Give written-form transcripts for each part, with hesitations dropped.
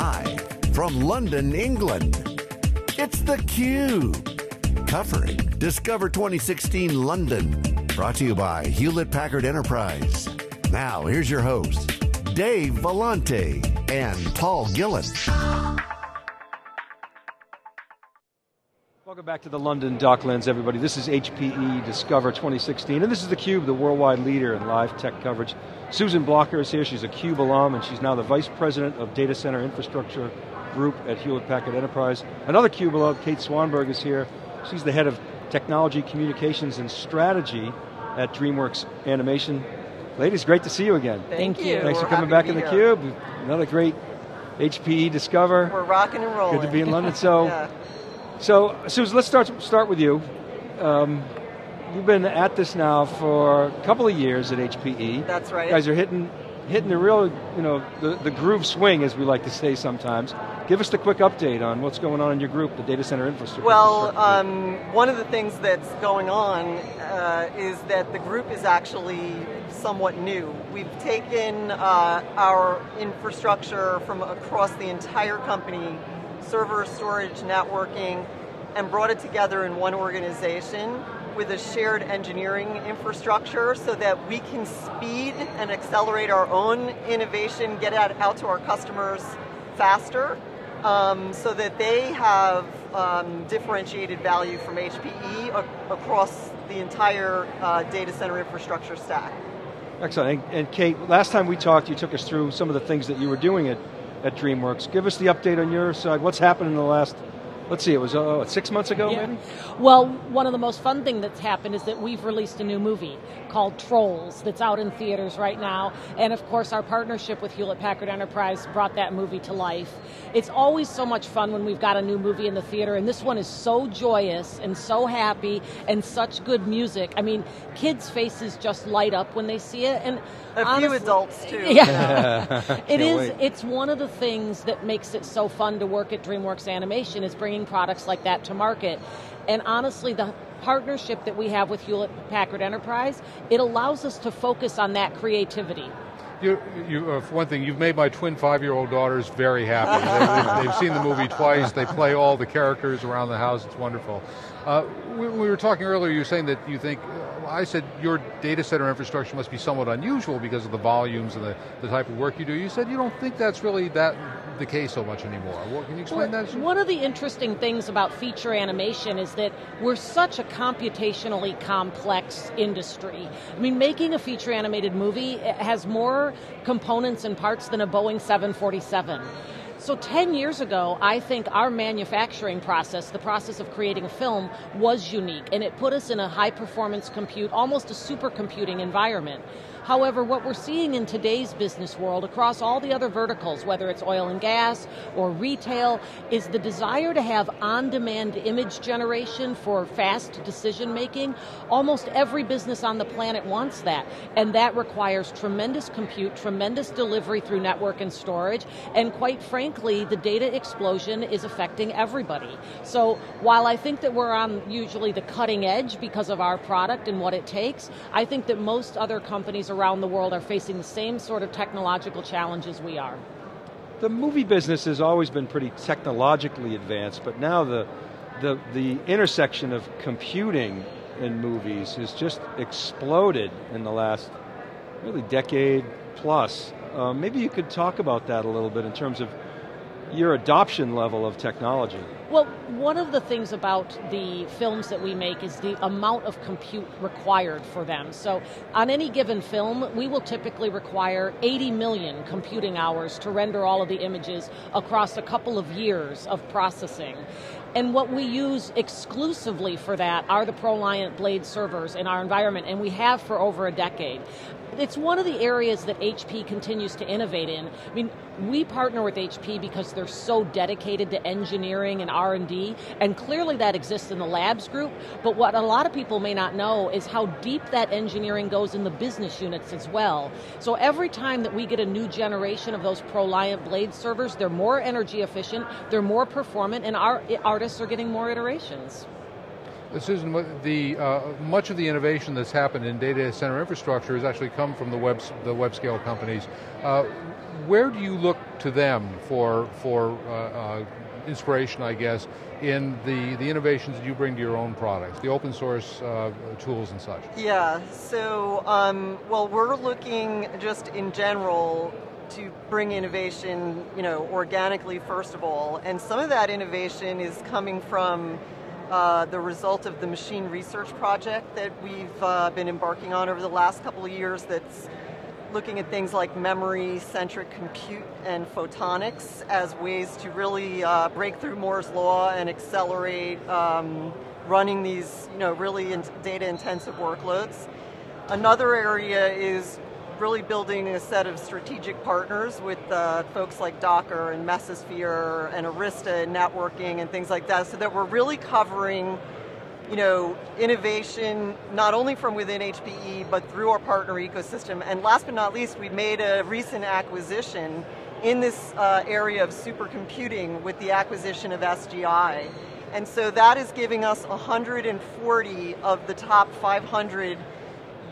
Live from London, England, it's theCUBE, covering Discover 2016 London, brought to you by Hewlett-Packard Enterprise. Now, here's your hosts, Dave Vellante and Paul Gillin. Welcome back to the London Docklands, everybody. This is HPE Discover 2016, and this is theCUBE, the worldwide leader in live tech coverage. Susan Blocher is here, she's a CUBE alum, and she's now the Vice President of Data Center Infrastructure Group at Hewlett-Packard Enterprise. Another CUBE alum, Kate Swanborg, is here. She's the Head of Technology, Communications, and Strategy at DreamWorks Animation. Ladies, great to see you again. Thank you. Thanks for coming back in theCUBE. Another great HPE Discover. We're rocking and rolling. Good to be in London. So, So Susan, let's start with you. You've been at this now for a couple of years at HPE. That's right. You guys are hitting the real, you know, the groove swing, as we like to say sometimes. Give us the quick update on what's going on in your group, the data center infrastructure. Well, one of the things that's going on is that the group is actually somewhat new. We've taken our infrastructure from across the entire company, server, storage, networking, and brought it together in one organization with a shared engineering infrastructure so that we can speed and accelerate our own innovation, get out to our customers faster, so that they have differentiated value from HPE across the entire data center infrastructure stack. Excellent, and Kate, last time we talked, you took us through some of the things that you were doing at DreamWorks. Give us the update on your side. What's happened in the last, let's see, it was 6 months ago, yeah, maybe? Well, one of the most fun things that's happened is that we've released a new movie called Trolls that's out in theaters right now. And of course, our partnership with Hewlett-Packard Enterprise brought that movie to life. It's always so much fun when we've got a new movie in the theater, and this one is so joyous and so happy and such good music. I mean, kids' faces just light up when they see it. And a honestly, few adults too. Yeah. It's one of the things that makes it so fun to work at DreamWorks Animation is bringing products like that to market. And honestly, the partnership that we have with Hewlett-Packard Enterprise, it allows us to focus on that creativity. For one thing, you've made my twin 5-year-old daughters very happy. They've seen the movie twice, they play all the characters around the house, it's wonderful. We were talking earlier, you were saying that you think, I said your data center infrastructure must be somewhat unusual because of the volumes and the type of work you do. You said you don't think that's really the case so much anymore. Well, can you explain that? One of the interesting things about feature animation is that we're such a computationally complex industry. I mean, making a feature animated movie has more components and parts than a Boeing 747. So 10 years ago, I think our manufacturing process, the process of creating a film, was unique, and it put us in a high-performance compute, almost a supercomputing environment. However, what we're seeing in today's business world, across all the other verticals, whether it's oil and gas or retail, is the desire to have on-demand image generation for fast decision-making. Almost every business on the planet wants that, and that requires tremendous compute, tremendous delivery through network and storage, and quite frankly, the data explosion is affecting everybody. So while I think that we're on usually the cutting edge because of our product and what it takes, I think that most other companies around the world are facing the same sort of technological challenges we are. The movie business has always been pretty technologically advanced, but now the intersection of computing and movies has just exploded in the last really decade plus. Maybe you could talk about that a little bit in terms of your adoption level of technology. Well, one of the things about the films that we make is the amount of compute required for them. So on any given film, we will typically require 80 million computing hours to render all of the images across a couple of years of processing. And what we use exclusively for that are the ProLiant Blade servers in our environment, and we have for over a decade. It's one of the areas that HP continues to innovate in. I mean, we partner with HP because they're so dedicated to engineering and R&D, and clearly that exists in the labs group, but what a lot of people may not know is how deep that engineering goes in the business units as well. So every time that we get a new generation of those ProLiant Blade servers, they're more energy efficient, they're more performant, and our artists are getting more iterations. Susan, much of the innovation that's happened in data center infrastructure has actually come from the web scale companies. Where do you look to them for inspiration, I guess, in the innovations that you bring to your own products, the open source tools and such? Yeah, so, well, we're looking just in general to bring innovation, organically first of all, and some of that innovation is coming from the result of the machine research project that we've been embarking on over the last couple of years that's looking at things like memory-centric compute and photonics as ways to really break through Moore's Law and accelerate running these really data-intensive workloads. Another area is really building a set of strategic partners with folks like Docker and Mesosphere and Arista and networking and things like that, so that we're really covering, innovation not only from within HPE but through our partner ecosystem. And last but not least, we made a recent acquisition in this area of supercomputing with the acquisition of SGI. And so that is giving us 140 of the top 500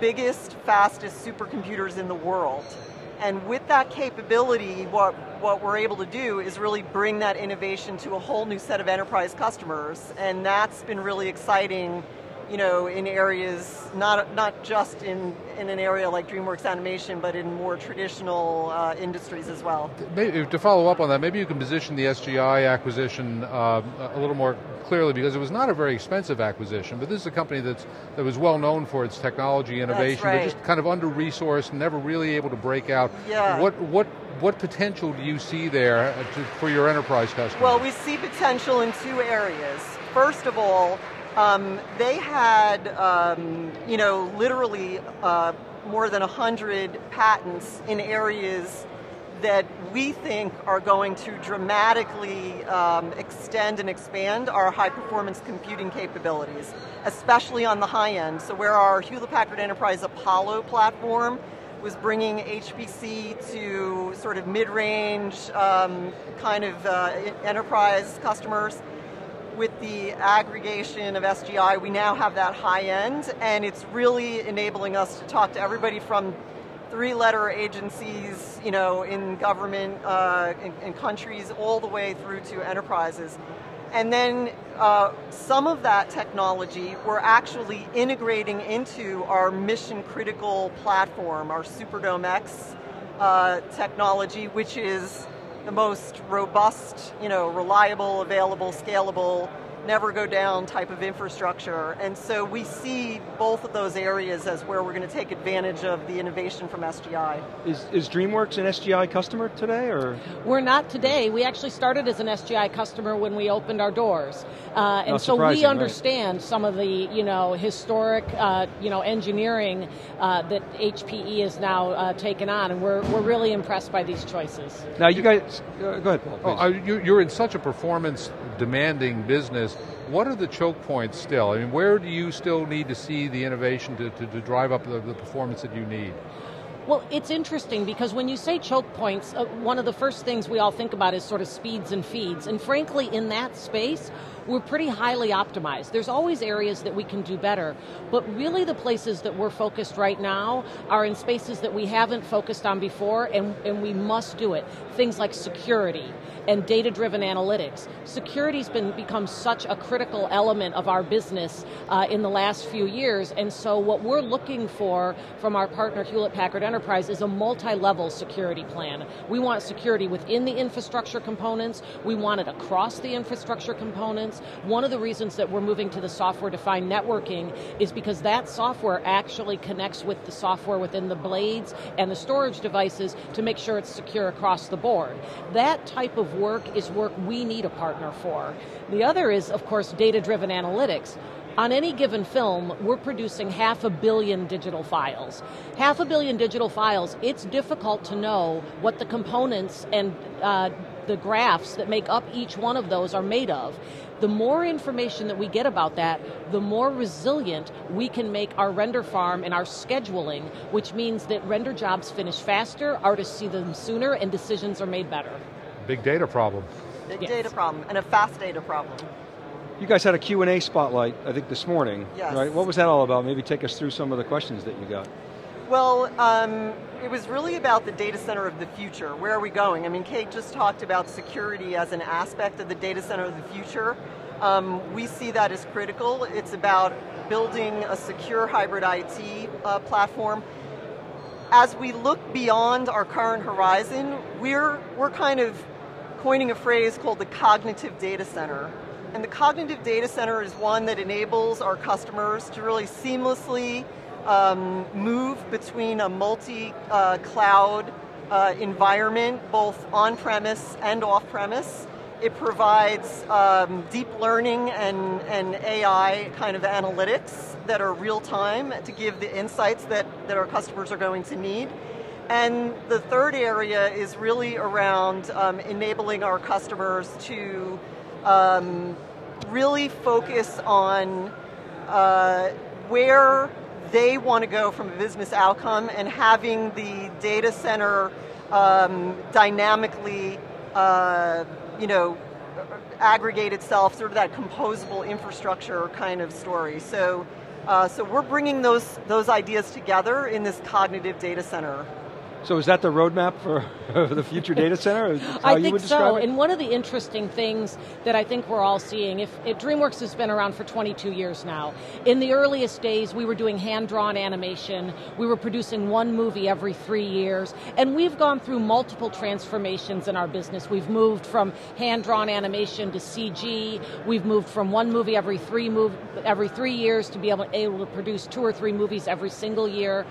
biggest, fastest supercomputers in the world. And with that capability, what we're able to do is really bring that innovation to a whole new set of enterprise customers. And that's been really exciting, in areas, not just in an area like DreamWorks Animation, but in more traditional industries as well. Maybe, to follow up on that, maybe you can position the SGI acquisition a little more clearly, because it was not a very expensive acquisition, but this is a company that was well known for its technology innovation, right, but just kind of under-resourced, never really able to break out. Yeah. What potential do you see there for your enterprise customers? Well, we see potential in two areas. First of all, they had, literally more than 100 patents in areas that we think are going to dramatically extend and expand our high-performance computing capabilities, especially on the high end. So where our Hewlett-Packard Enterprise Apollo platform was bringing HPC to sort of mid-range kind of enterprise customers, with the aggregation of SGI, we now have that high end, and it's really enabling us to talk to everybody from three-letter agencies, in government in countries, all the way through to enterprises. And then some of that technology we're actually integrating into our mission-critical platform, our Superdome X technology, which is the most robust, reliable, available, scalable, never go down type of infrastructure. And so we see both of those areas as where we're going to take advantage of the innovation from SGI. Is DreamWorks an SGI customer today, or? We're not today. We actually started as an SGI customer when we opened our doors. And so we understand, right, some of the, historic, engineering that HPE has now taken on, and we're really impressed by these choices. Now you guys, go ahead, Paul, please. You're in such a performance demanding business. What are the choke points still? I mean, where do you still need to see the innovation to drive up the performance that you need? Well, it's interesting because when you say choke points, one of the first things we all think about is sort of speeds and feeds. And frankly, in that space, we're pretty highly optimized. There's always areas that we can do better, but really the places that we're focused right now are in spaces that we haven't focused on before, and we must do it. Things like security and data-driven analytics. Security's become such a critical element of our business in the last few years, and so what we're looking for from our partner Hewlett-Packard Enterprise is a multi-level security plan. We want security within the infrastructure components, we want it across the infrastructure components. One of the reasons that we're moving to the software-defined networking is because that software actually connects with the software within the blades and the storage devices to make sure it's secure across the board. That type of work is work we need a partner for. The other is, of course, data-driven analytics. On any given film, we're producing 500 million digital files. 500 million digital files, it's difficult to know what the components and the graphs that make up each one of those are made of. The more information that we get about that, the more resilient we can make our render farm and our scheduling, which means that render jobs finish faster, artists see them sooner, and decisions are made better. Big data problem. Big data problem, and a fast data problem. You guys had a Q&A spotlight, I think, this morning, yes, right? What was that all about? Maybe take us through some of the questions that you got. Well, it was really about the data center of the future. Where are we going? I mean, Kate just talked about security as an aspect of the data center of the future. We see that as critical. It's about building a secure hybrid IT platform. As we look beyond our current horizon, we're kind of coining a phrase called the cognitive data center. And the cognitive data center is one that enables our customers to really seamlessly move between a multi-cloud environment, both on-premise and off-premise. It provides deep learning and AI kind of analytics that are real-time to give the insights that our customers are going to need. And the third area is really around enabling our customers to really focus on where they want to go from a business outcome, and having the data center dynamically aggregate itself, sort of that composable infrastructure kind of story. So, so we're bringing those ideas together in this cognitive data center. So is that the roadmap for the future data center? I think so, and one of the interesting things that I think we're all seeing, if DreamWorks has been around for 22 years now. In the earliest days, we were doing hand-drawn animation, we were producing one movie every 3 years, and we've gone through multiple transformations in our business. We've moved from hand-drawn animation to CG, we've moved from one movie every three years to be able to produce 2 or 3 movies every single year.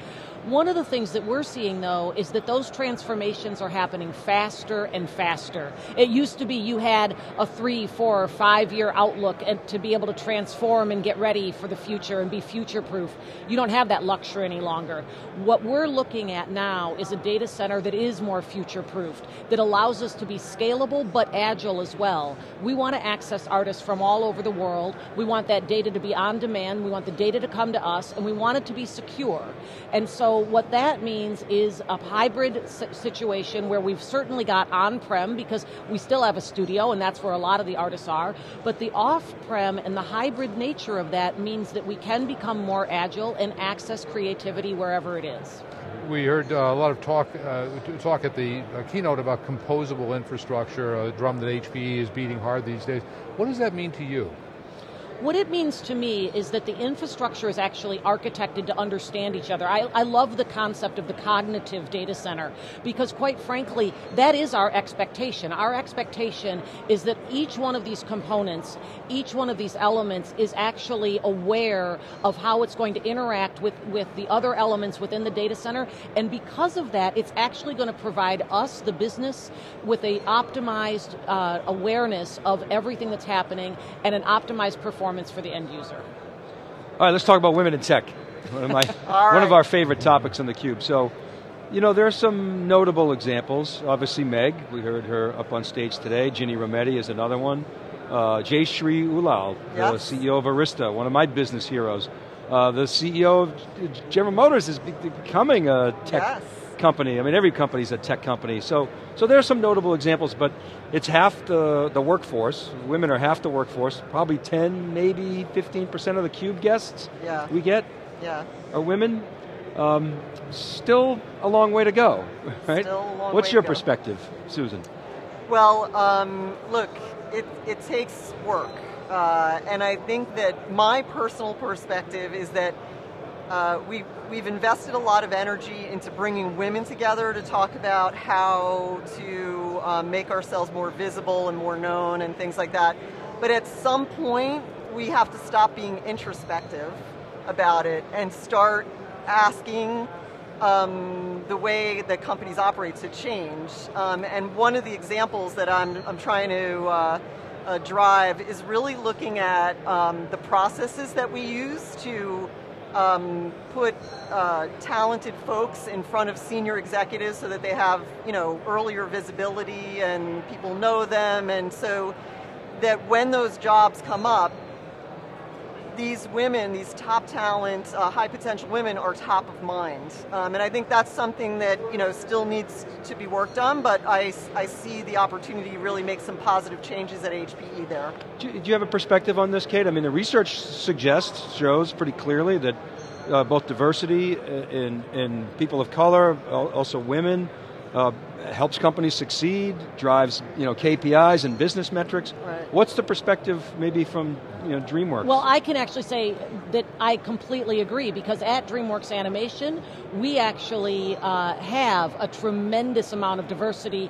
One of the things that we're seeing, though, is that those transformations are happening faster and faster. It used to be you had a 3, 4, or 5 year outlook to be able to transform and get ready for the future and be future-proof. You don't have that luxury any longer. What we're looking at now is a data center that is more future-proofed, that allows us to be scalable but agile as well. We want to access artists from all over the world. We want that data to be on demand. We want the data to come to us, and we want it to be secure. And so what that means is a hybrid situation where we've certainly got on-prem, because we still have a studio and that's where a lot of the artists are, but the off-prem and the hybrid nature of that means that we can become more agile and access creativity wherever it is. We heard a lot of talk at the keynote about composable infrastructure, a drum that HPE is beating hard these days. What does that mean to you? What it means to me is that the infrastructure is actually architected to understand each other. I love the concept of the cognitive data center, because quite frankly, that is our expectation. Our expectation is that each one of these components, each one of these elements is actually aware of how it's going to interact with the other elements within the data center, and because of that, it's actually going to provide us, the business, with an optimized awareness of everything that's happening and an optimized performance for the end user. All right, let's talk about women in tech. One of our favorite topics on theCUBE. So, you know, there are some notable examples. Obviously Meg, we heard her up on stage today. Ginny Rometty is another one. Jayshree Ullal, yes, the CEO of Arista, one of my business heroes. The CEO of General Motors is becoming a tech, yes, company. I mean, every company's a tech company. So there are some notable examples, but it's half the workforce. Women are half the workforce. Probably 10, maybe 15% of the CUBE guests we get are women. Still a long way to go, right? Still a long What's your perspective, Susan? Well, look, it takes work. And I think that my personal perspective is that we've invested a lot of energy into bringing women together to talk about how to make ourselves more visible and more known and things like that. But at some point, we have to stop being introspective about it and start asking the way that companies operate to change. And one of the examples that I'm trying to drive is really looking at the processes that we use to put talented folks in front of senior executives so that they have, earlier visibility and people know them, and so that when those jobs come up, these women, these top talent, high potential women are top of mind. And I think that's something that, you know, still needs to be worked on, but I see the opportunity to really make some positive changes at HPE there. Do you have a perspective on this, Kate? I mean, the research suggests, shows pretty clearly that both diversity in people of color, also women, helps companies succeed, drives, you know, KPIs and business metrics. Right. What's the perspective maybe from, you know, DreamWorks? Well, I can actually say that I completely agree, because at DreamWorks Animation, we actually have a tremendous amount of diversity,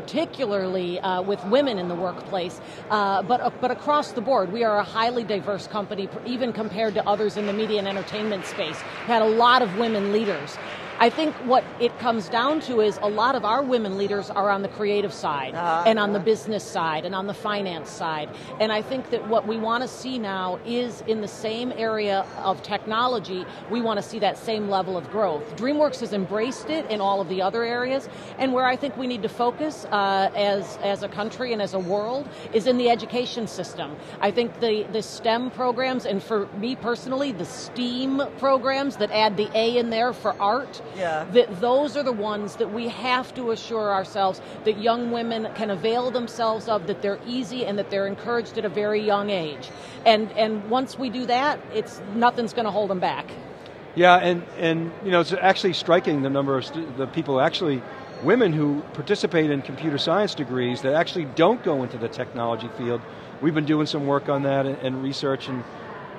particularly with women in the workplace, but across the board. We are a highly diverse company, even compared to others in the media and entertainment space. We've had a lot of women leaders. I think what it comes down to is a lot of our women leaders are on the creative side, and on the business side, and on the finance side. And I think that what we want to see now is in the same area of technology, we want to see that same level of growth. DreamWorks has embraced it in all of the other areas, and where I think we need to focus as a country and as a world is in the education system. I think the STEM programs, and for me personally, the STEAM programs that add the A in there for art, yeah, that those are the ones that we have to assure ourselves that young women can avail themselves of, that they're easy and that they're encouraged at a very young age. And once we do that, it's nothing's going to hold them back. Yeah, and you know, it's actually striking the number of the people actually, women who participate in computer science degrees that actually don't go into the technology field. We've been doing some work on that and research, and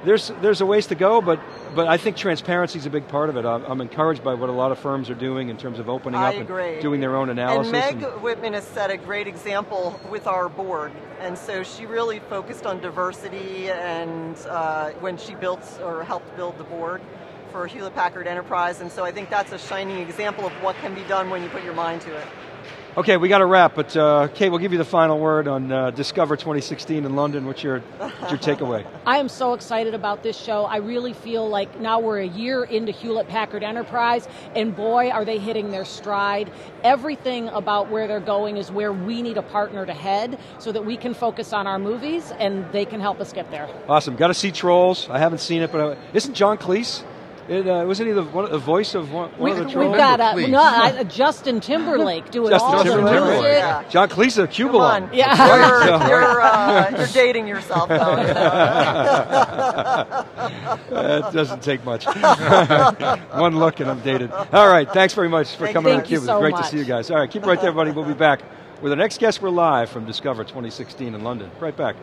there's a ways to go, but I think transparency is a big part of it. I'm encouraged by what a lot of firms are doing in terms of opening up and doing their own analysis. And Meg Whitman has set a great example with our board, and so she really focused on diversity, and when she built or helped build the board for Hewlett-Packard Enterprise, and so I think that's a shining example of what can be done when you put your mind to it. Okay, we got to wrap, but Kate, we'll give you the final word on Discover 2016 in London. What's your takeaway? I am so excited about this show. I really feel like now we're a year into Hewlett-Packard Enterprise, and boy, are they hitting their stride. Everything about where they're going is where we need a partner to head, so that we can focus on our movies, and they can help us get there. Awesome, got to see Trolls. I haven't seen it, but isn't John Cleese? Wasn't he the voice of one of the Trolls? We've got Justin Timberlake doing all the music. Yeah. John Cleese of Cubalon. Yeah. You're dating yourself, though. It doesn't take much. One look and I'm dated. All right, thanks very much for coming on theCUBE. It was so great to see you guys. All right, keep right there, everybody. We'll be back with our next guest. We're live from Discover 2016 in London. Right back.